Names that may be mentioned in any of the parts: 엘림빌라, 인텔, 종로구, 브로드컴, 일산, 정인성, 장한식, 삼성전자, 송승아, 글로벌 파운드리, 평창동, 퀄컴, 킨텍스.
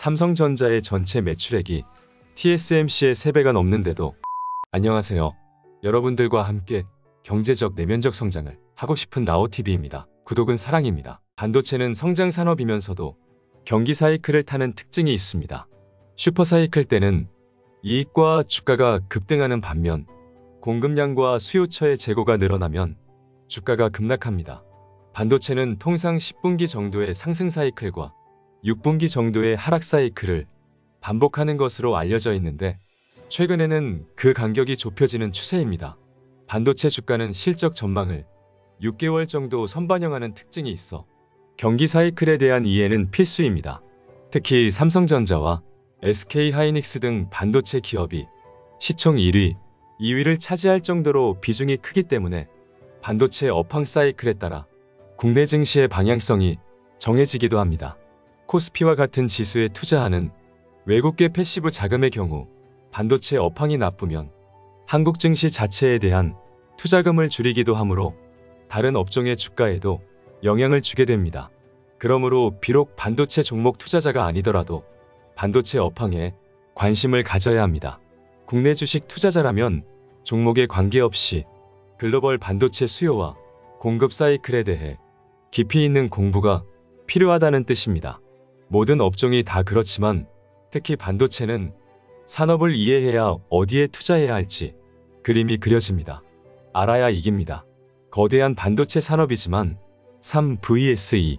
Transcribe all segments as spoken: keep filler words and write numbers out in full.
삼성전자의 전체 매출액이 티에스엠씨의 세 배가 넘는데도 안녕하세요. 여러분들과 함께 경제적 내면적 성장을 하고 싶은 나오티비입니다. 구독은 사랑입니다. 반도체는 성장 산업이면서도 경기 사이클을 타는 특징이 있습니다. 슈퍼사이클 때는 이익과 주가가 급등하는 반면 공급량과 수요처의 재고가 늘어나면 주가가 급락합니다. 반도체는 통상 십 분기 정도의 상승 사이클과 육 분기 정도의 하락 사이클을 반복하는 것으로 알려져 있는데 최근에는 그 간격이 좁혀지는 추세입니다. 반도체 주가는 실적 전망을 육 개월 정도 선반영하는 특징이 있어 경기 사이클에 대한 이해는 필수입니다. 특히 삼성전자와 에스케이하이닉스 등 반도체 기업이 시총 일 위, 이 위를 차지할 정도로 비중이 크기 때문에 반도체 업황 사이클에 따라 국내 증시의 방향성이 정해지기도 합니다. 코스피와 같은 지수에 투자하는 외국계 패시브 자금의 경우 반도체 업황이 나쁘면 한국 증시 자체에 대한 투자금을 줄이기도 하므로 다른 업종의 주가에도 영향을 주게 됩니다. 그러므로 비록 반도체 종목 투자자가 아니더라도 반도체 업황에 관심을 가져야 합니다. 국내 주식 투자자라면 종목에 관계없이 글로벌 반도체 수요와 공급 사이클에 대해 깊이 있는 공부가 필요하다는 뜻입니다. 모든 업종이 다 그렇지만 특히 반도체는 산업을 이해해야 어디에 투자해야 할지 그림이 그려집니다. 알아야 이깁니다. 거대한 반도체 산업이지만 삼 브이에스 이,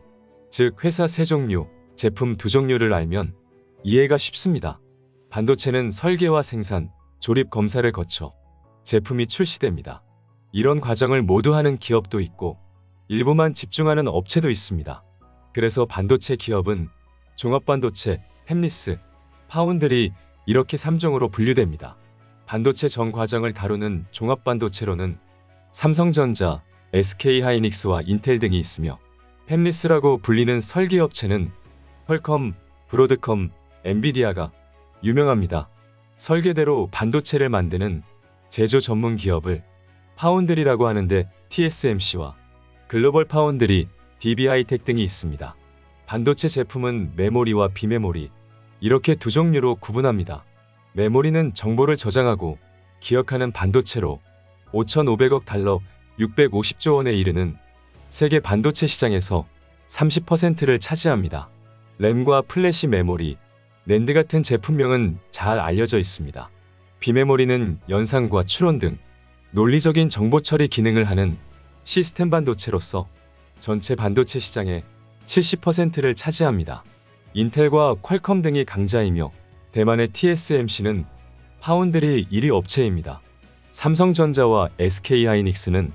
즉 회사 세 종류, 제품 두 종류를 알면 이해가 쉽습니다. 반도체는 설계와 생산, 조립 검사를 거쳐 제품이 출시됩니다. 이런 과정을 모두 하는 기업도 있고 일부만 집중하는 업체도 있습니다. 그래서 반도체 기업은 종합반도체, 햅리스, 파운드리 이렇게 삼 종으로 분류됩니다. 반도체 전 과정을 다루는 종합반도체로는 삼성전자, 에스케이하이닉스와 인텔 등이 있으며 햅리스라고 불리는 설계업체는 퀄컴, 브로드컴, 엔비디아가 유명합니다. 설계대로 반도체를 만드는 제조 전문 기업을 파운드리라고 하는데 티에스엠씨와 글로벌 파운드리, 디비하이텍 등이 있습니다. 반도체 제품은 메모리와 비메모리 이렇게 두 종류로 구분합니다. 메모리는 정보를 저장하고 기억하는 반도체로 오천오백억 달러, 육백오십조 원에 이르는 세계 반도체 시장에서 삼십 퍼센트를 차지합니다. 램과 플래시 메모리, 낸드 같은 제품명은 잘 알려져 있습니다. 비메모리는 연산과 추론 등 논리적인 정보 처리 기능을 하는 시스템 반도체로서 전체 반도체 시장의 칠십 퍼센트를 차지합니다. 인텔과 퀄컴 등이 강자이며 대만의 티에스엠씨는 파운드리 일 위 업체입니다. 삼성전자와 에스케이하이닉스는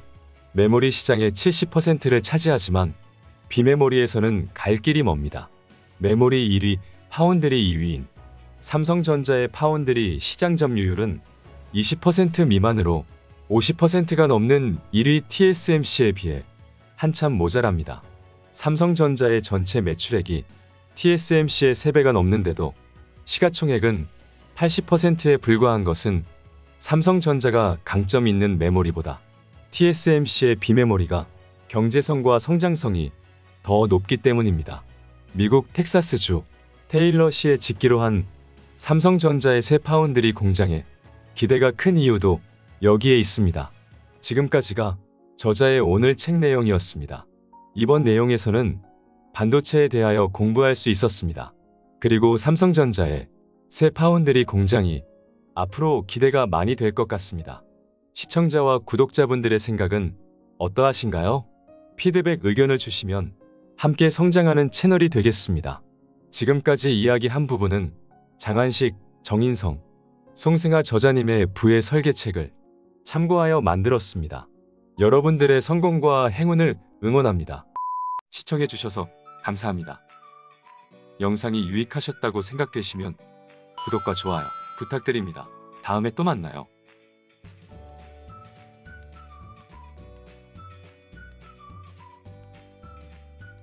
메모리 시장의 칠십 퍼센트를 차지하지만 비메모리에서는 갈 길이 멉니다. 메모리 일 위, 파운드리 이 위인 삼성전자의 파운드리 시장 점유율은 이십 퍼센트 미만으로 오십 퍼센트가 넘는 일 위 티에스엠씨에 비해 한참 모자랍니다. 삼성전자의 전체 매출액이 티에스엠씨의 세 배가 넘는데도 시가총액은 팔십 퍼센트에 불과한 것은 삼성전자가 강점 있는 메모리보다 티에스엠씨의 비메모리가 경제성과 성장성이 더 높기 때문입니다. 미국 텍사스주 테일러시에 짓기로 한 삼성전자의 새 파운드리 공장에 기대가 큰 이유도 여기에 있습니다. 지금까지가 저자의 오늘 책 내용이었습니다. 이번 내용에서는 반도체에 대하여 공부할 수 있었습니다. 그리고 삼성전자의 새 파운드리 공장이 앞으로 기대가 많이 될 것 같습니다. 시청자와 구독자분들의 생각은 어떠하신가요? 피드백 의견을 주시면 함께 성장하는 채널이 되겠습니다. 지금까지 이야기한 부분은 장한식, 정인성, 송승아 저자님의 부의 설계책을 참고하여 만들었습니다. 여러분들의 성공과 행운을 응원합니다. 시청해주셔서 감사합니다. 영상이 유익하셨다고 생각되시면 구독과 좋아요 부탁드립니다. 다음에 또 만나요.